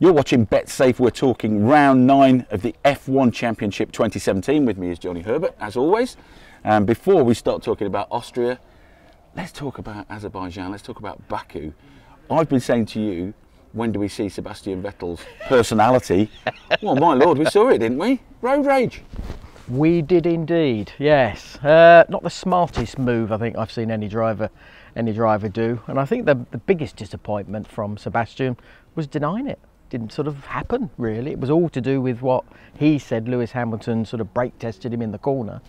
You're watching Betsafe. We're talking round 9 of the F1 Championship 2017. With me is Johnny Herbert, as always. And before we start talking about Austria, let's talk about Azerbaijan. Let's talk about Baku. I've been saying to you, when do we see Sebastian Vettel's personality? Well, my lord, we saw it, didn't we? Road rage. We did indeed, yes. Not the smartest move I think I've seen any driver do. And I think the biggest disappointment from Sebastian was denying it. Didn't sort of happen, really. It was all to do with what he said. Lewis Hamilton sort of brake tested him in the corner,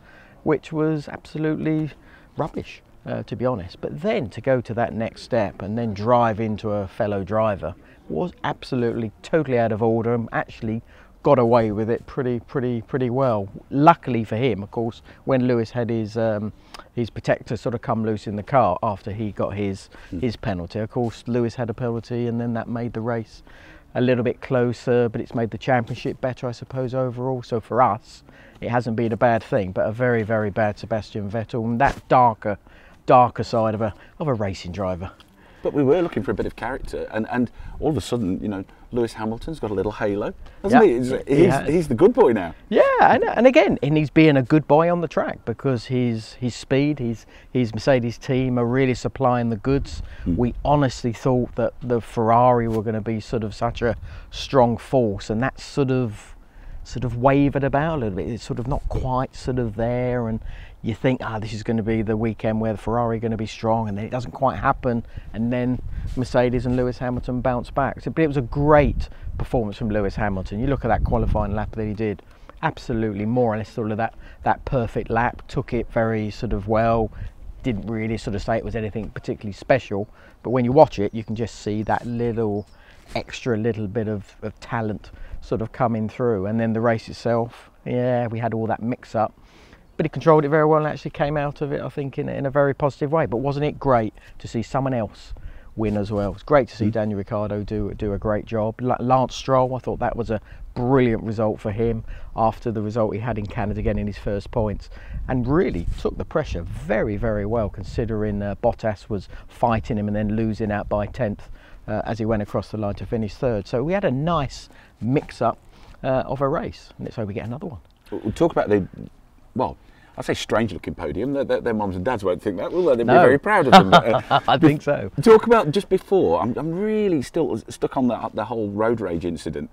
which was absolutely rubbish, to be honest. But then to go to that next step and then drive into a fellow driver was absolutely totally out of order, and actually got away with it pretty well. Luckily for him, of course, when Lewis had his protector sort of come loose in the car after he got his penalty. Of course, Lewis had a penalty, and then that made the race a little bit closer, but it's made the championship better, I suppose, overall. So for us, it hasn't been a bad thing, but a very, very bad Sebastian Vettel, and that darker side of a racing driver. But we were looking for a bit of character, and all of a sudden, you know, Lewis Hamilton's got a little halo, hasn't he? He's the good boy now. Yeah, and again, and he's being a good boy on the track because his speed, his Mercedes team are really supplying the goods. We honestly thought that the Ferrari were going to be sort of such a strong force, and that sort of wavered about a little bit. It's sort of not quite sort of there, and you think, ah, this is going to be the weekend where the Ferrari are going to be strong, and then it doesn't quite happen, and then Mercedes and Lewis Hamilton bounce back. So, but it was a great performance from Lewis Hamilton. You look at that qualifying lap that he did, absolutely more or less sort of that perfect lap, took it very sort of well, didn't really sort of say it was anything particularly special, but when you watch it, you can just see that little bit of talent sort of coming through. And then the race itself, yeah, we had all that mix up, but he controlled it very well and actually came out of it, I think, in a very positive way. But wasn't it great to see someone else win as well? It's great to see Daniel Ricciardo do a great job. Lance Stroll, I thought that was a brilliant result for him after the result he had in Canada, getting his first points, and really took the pressure very, very well, considering Bottas was fighting him and then losing out by 10th as he went across the line to finish 3rd. So we had a nice mix-up of a race, and let's hope we get another one. We'll talk about the, well, I say strange-looking podium. Their mums and dads won't think that, will they? They'll be very proud of them. I think so. Talk about just before. I'm really still stuck on the whole road rage incident.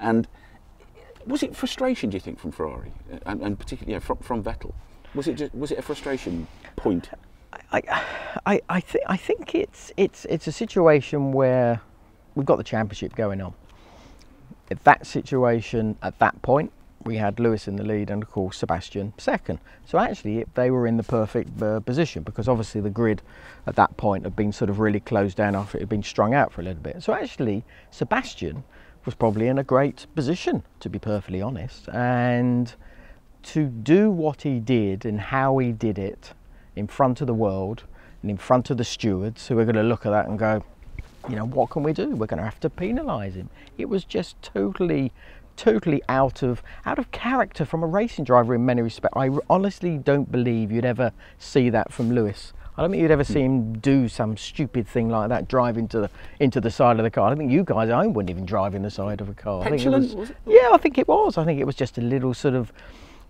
And was it frustration, do you think, from Ferrari, and particularly, yeah, from Vettel? Was it a frustration point? I think it's a situation where we've got the championship going on. At that situation, at that point, we had Lewis in the lead and, of course, Sebastian second. So actually, they were in the perfect position, because obviously the grid at that point had been sort of really closed down after it had been strung out for a little bit. So actually, Sebastian was probably in a great position, to be perfectly honest. And to do what he did and how he did it in front of the world and in front of the stewards, who are going to look at that and go, you know, what can we do? We're going to have to penalise him. It was just totally out of character from a racing driver in many respects. I honestly don't believe you'd ever see that from Lewis. I don't think you'd ever see him do some stupid thing like that, drive into the side of the car. I think you guys at home wouldn't even drive in the side of a car. Petulant, was it? Yeah, I think it was. I think it was just a little sort of,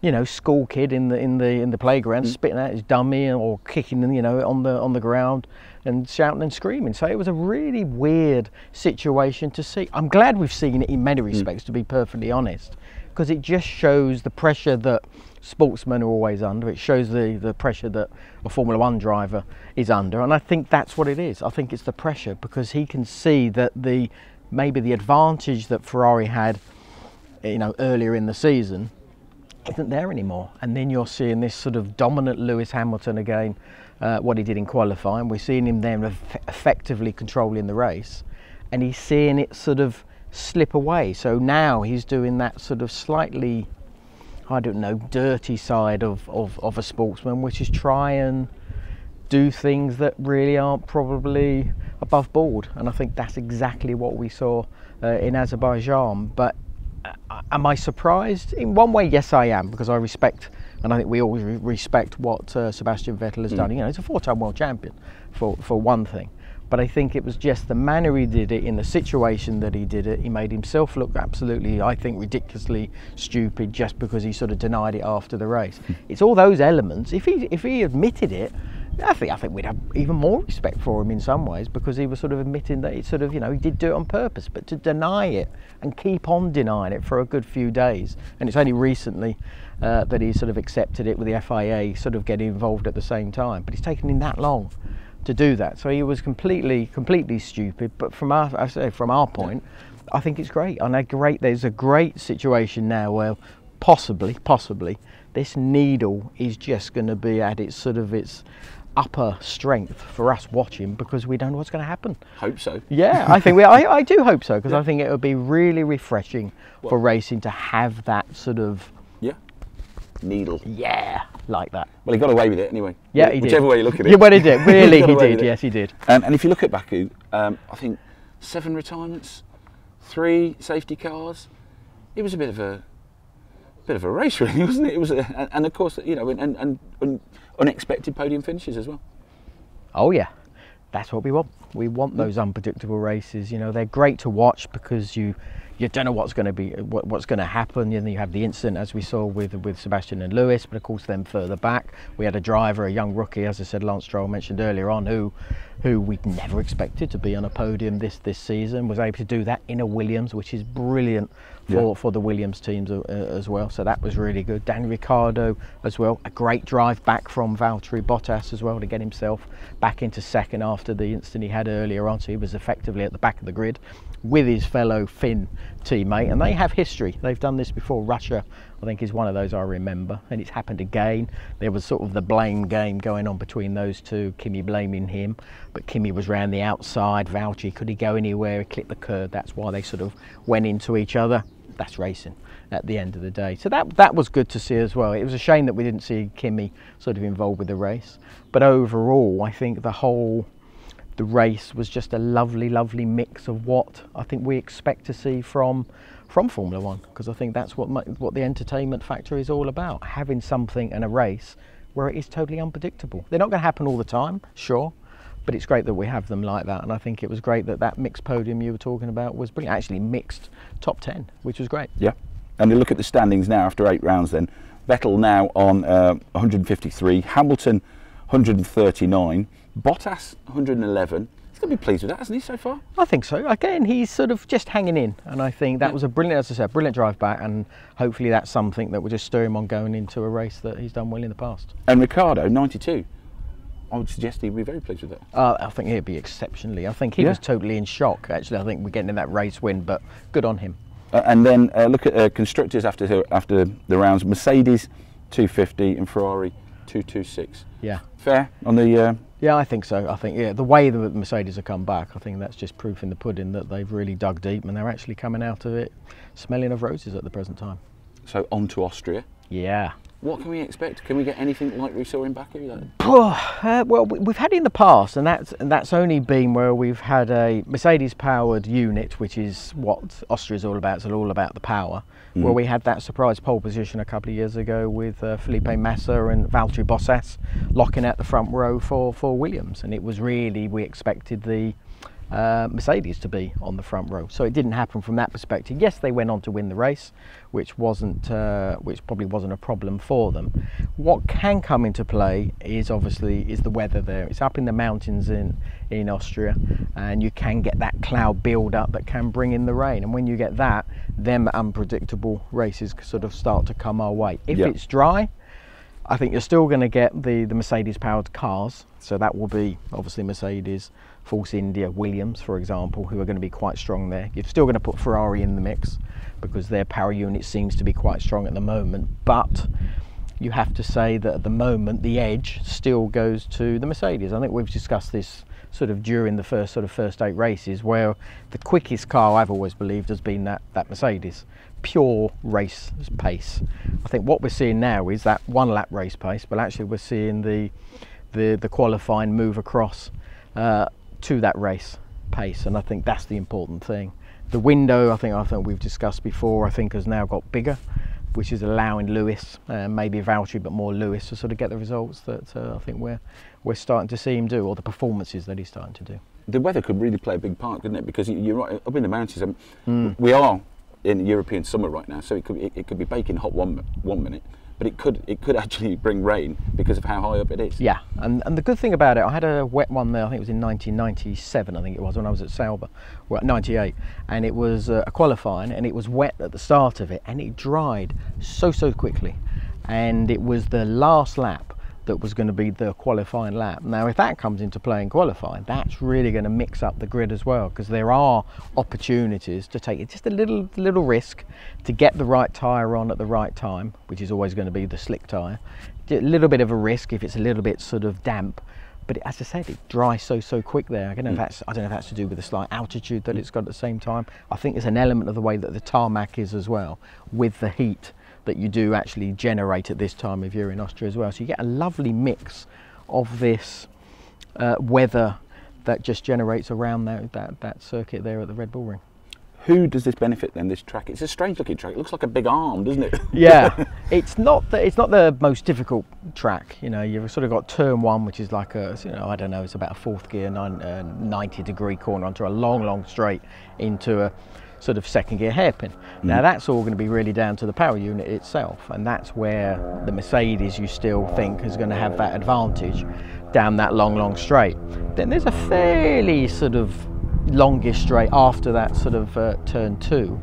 you know, school kid in the playground, spitting out his dummy or kicking, you know, on the ground and shouting and screaming. So it was a really weird situation to see. I'm glad we've seen it in many respects, to be perfectly honest, because it just shows the pressure that sportsmen are always under. It shows the pressure that a Formula One driver is under, and I think that's what it is. I think it's the pressure, because he can see that maybe the advantage that Ferrari had, you know, earlier in the season isn't there anymore. And then you're seeing this sort of dominant Lewis Hamilton again, what he did in qualifying. We're seeing him then effectively controlling the race, and he's seeing it sort of slip away. So now he's doing that sort of slightly, I don't know, dirty side of a sportsman, which is try and do things that really aren't probably above board. And I think that's exactly what we saw in Azerbaijan. But am I surprised? In one way, yes, I am, because I respect, and I think we all respect what Sebastian Vettel has done. You know, he's a 4-time world champion for one thing, But I think it was just the manner he did it, in the situation that he did it. He made himself look absolutely, I think, ridiculously stupid just because he sort of denied it after the race. It's all those elements. If he admitted it, I think we'd have even more respect for him in some ways, because he was sort of admitting that it sort of, you know, he did do it on purpose. But to deny it and keep on denying it for a good few days, and it's only recently that he sort of accepted it with the FIA sort of getting involved at the same time. But it's taken him that long to do that, so he was completely stupid. But from our point, I think it's great. And there's a great situation now where possibly this needle is just going to be at its sort of its upper strength for us watching, because we don't know what's going to happen. Hope so. Yeah, I think I do hope so, because I think it would be really refreshing for racing to have that sort of needle. Yeah, like that. Well, he got away with it anyway. Yeah, he did. Whichever way you look at it. Yeah, well, he did. Really, he did. Yes, he did. And if you look at Baku, I think 7 retirements, 3 safety cars. It was a bit of a race, really, wasn't it? It was, and of course, you know, and unexpected podium finishes as well. Oh yeah, that's what we want. We want those unpredictable races. You know, they're great to watch because you don't know what's going to happen. You have the incident, as we saw with Sebastian and Lewis, but of course then further back we had a driver, a young rookie, as I said, Lance Stroll, mentioned earlier on, who we'd never expected to be on a podium this season, was able to do that in a Williams, which is brilliant for the Williams teams as well. So that was really good. Daniel Ricciardo as well, a great drive back from Valtteri Bottas as well to get himself back into second after the incident he had earlier on. So he was effectively at the back of the grid with his fellow Finn teammate, and they have history. They've done this before. Russia, I think, is one of those I remember, and it's happened again. There was sort of the blame game going on between those two, Kimi blaming him, but Kimi was round the outside. Valtteri, could he go anywhere? He clipped the curb. That's why they sort of went into each other. That's racing at the end of the day. So that was good to see as well. It was a shame that we didn't see Kimi sort of involved with the race, but overall I think the race was just a lovely, lovely mix of what I think we expect to see from Formula One, because I think that's what the entertainment factor is all about, having something in a race where it is totally unpredictable. They're not going to happen all the time, sure, but it's great that we have them like that. And I think it was great that mixed podium you were talking about was brilliant. Actually mixed top 10, which was great. Yeah, and you look at the standings now after 8 rounds then. Vettel now on 153, Hamilton 139, Bottas 111. He's going to be pleased with that, hasn't he, so far? I think so. Again, he's sort of just hanging in, and I think that was a brilliant, as I said, brilliant drive back, and hopefully that's something that will just stir him on going into a race that he's done well in the past. And Ricciardo 92. I would suggest he'd be very pleased with that. I think he'd be exceptionally. I think he was totally in shock, actually. I think we're getting in that race win, but good on him. And then look at constructors after the rounds. Mercedes 250 and Ferrari 226. Yeah. Fair on the... Yeah, I think so. I think, yeah, the way that Mercedes have come back, I think that's just proof in the pudding that they've really dug deep, and they're actually coming out of it smelling of roses at the present time. So on to Austria. Yeah. What can we expect? Can we get anything like we saw in Baku then? Well, we've had it in the past, and that's only been where we've had a Mercedes-powered unit, which is what Austria is all about. It's all about the power. Where we had that surprise pole position a couple of years ago with Felipe Massa and Valtteri Bottas locking out the front row for Williams, and it was really, we expected the Mercedes to be on the front row, so it didn't happen from that perspective. Yes, they went on to win the race, which probably wasn't a problem for them. What can come into play is obviously the weather there. It's up in the mountains in Austria, and you can get that cloud build up that can bring in the rain, and when you get that, them unpredictable races sort of start to come our way. If it's dry, I think you're still going to get the Mercedes powered cars, so that will be obviously Mercedes, Force India, Williams, for example, who are going to be quite strong there. You're still going to put Ferrari in the mix because their power unit seems to be quite strong at the moment, but you have to say that at the moment the edge still goes to the Mercedes. I think we've discussed this sort of during the first 8 races, where the quickest car I've always believed has been that Mercedes. Pure race pace. I think what we're seeing now is that 1 lap race pace, but actually we're seeing the qualifying move across to that race pace, and I think that's the important thing. The window, I think we've discussed before, I think has now got bigger, which is allowing Lewis, maybe Valtteri, but more Lewis, to sort of get the results that I think we're starting to see him do, or the performances that he's starting to do. the weather could really play a big part, couldn't it? Because you're right, up in the mountains, we are in European summer right now, so it could be baking hot one minute, but it could actually bring rain because of how high up it is. Yeah, and the good thing about it, I had a wet one there, I think it was in 1997, I think it was, when I was at Sauber, well, 98, and it was a qualifying, and it was wet at the start of it, and it dried so quickly, and it was the last lap that was going to be the qualifying lap. Now if that comes into play in qualifying, that's really going to mix up the grid as well, because there are opportunities to take just a little risk to get the right tyre on at the right time, which is always going to be the slick tyre. A little bit of a risk if it's a little bit sort of damp, but as I said, it dries so quick there. I don't know if that's to do with the slight altitude that it's got at the same time. I think there's an element of the way that the tarmac is as well, with the heat that you do actually generate at this time of year in Austria as well. So you get a lovely mix of this weather that just generates around that circuit there at the Red Bull Ring. Who does this benefit then, this track? It's a strange looking track. It looks like a big arm, doesn't it? Yeah, it's not the most difficult track. You know, you've sort of got turn one, which is like a, I don't know, it's about a fourth gear, 90-degree corner onto a long straight into a sort of second gear hairpin. Now that's all going to be really down to the power unit itself, and that's where the Mercedes, you still think, is going to have that advantage down that long straight. Then there's a fairly sort of longish straight after that sort of turn two,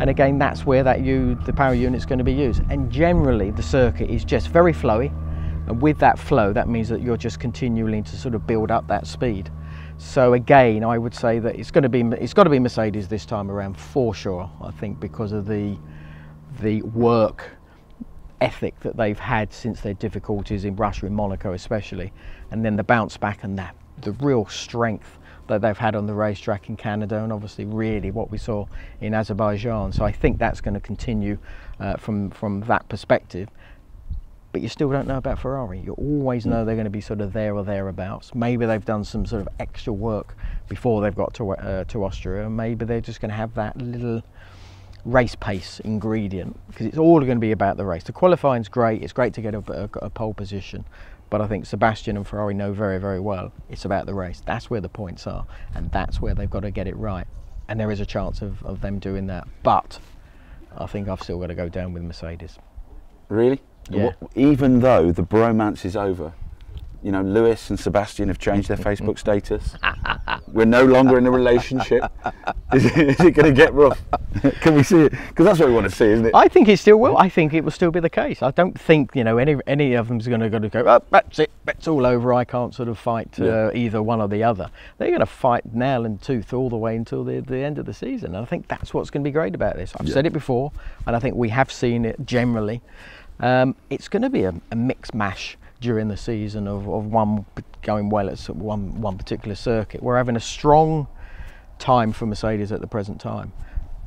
and again that's where the power unit's going to be used. And generally the circuit is just very flowy, and with that flow, that means that you're just continually to sort of build up that speed. So again, I would say that it's got to be Mercedes this time around for sure. I think because of the work ethic that they've had since their difficulties in Russia, in Monaco especially, and then the bounce back and the real strength that they've had on the racetrack in Canada, and obviously really what we saw in Azerbaijan. So I think that's going to continue from that perspective. But you still don't know about Ferrari. You always know they're going to be sort of there or thereabouts. Maybe they've done some sort of extra work before they've got to Austria. Maybe they're just going to have that little race pace ingredient, because it's all going to be about the race. The qualifying's great. It's great to get a pole position, but I think Sebastian and Ferrari know very well it's about the race. That's where the points are, and that's where they've got to get it right. And there is a chance of them doing that, but I think I've still got to go down with Mercedes. Really? Yeah. Even though the bromance is over, you know, Lewis and Sebastian have changed their Facebook status. We're no longer in a relationship. Is it going to get rough? Can we see it? Because that's what we want to see, isn't it? I think it still will. I think it will still be the case. I don't think, you know, any of them's going to go, oh, that's it, that's all over. I can't sort of fight either one or the other. They're going to fight nail and tooth all the way until the end of the season. And I think that's what's going to be great about this. I've said it before, and I think we have seen it generally. It's going to be a mix mash during the season of one going well at one particular circuit. We're having a strong time for Mercedes at the present time,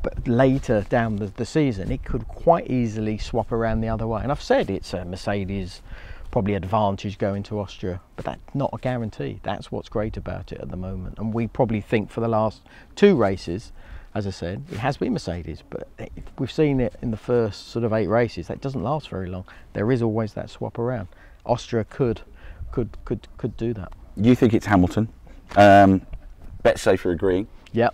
but later down the season it could quite easily swap around the other way. And I've said it's a Mercedes probably advantage going to Austria, but that's not a guarantee. That's what's great about it at the moment. And we probably think for the last two races, as I said, it has been Mercedes, but we've seen it in the first sort of 8 races. That doesn't last very long. There is always that swap around. Austria could do that. You think it's Hamilton? Betsafe are agreeing. Yep.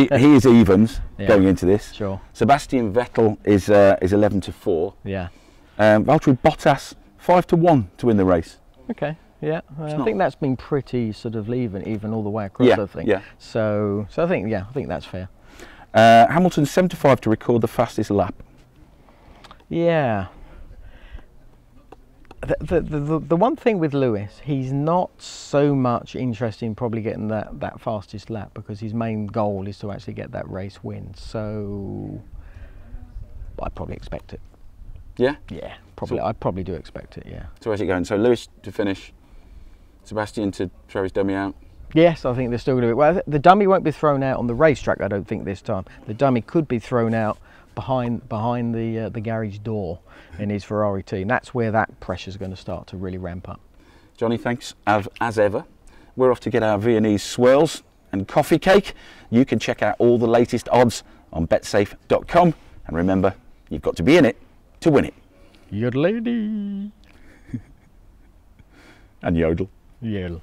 He is evens going into this. Sure. Sebastian Vettel is 11 to 4. Yeah. Valtteri Bottas 5 to 1 to win the race. Okay. Yeah, I think that's been pretty sort of even all the way across. Yeah. I think. Yeah. So I think I think that's fair. Hamilton 7 to 5 to record the fastest lap. Yeah. The one thing with Lewis, he's not so much interested in probably getting that fastest lap, because his main goal is to actually get that race win. So I'd probably expect it. Yeah? Yeah, probably. So, I probably do expect it, yeah. So where's it going? So Lewis to finish, Sebastian to throw his dummy out. Yes, I think they're still going to be. Well, the dummy won't be thrown out on the racetrack, I don't think, this time. The dummy could be thrown out behind the garage door in his Ferrari team. That's where that pressure's going to start to really ramp up. Johnny, thanks as ever. We're off to get our Viennese swirls and coffee cake. You can check out all the latest odds on betsafe.com, and remember, you've got to be in it to win it. Your lady. And yodel. Yodel.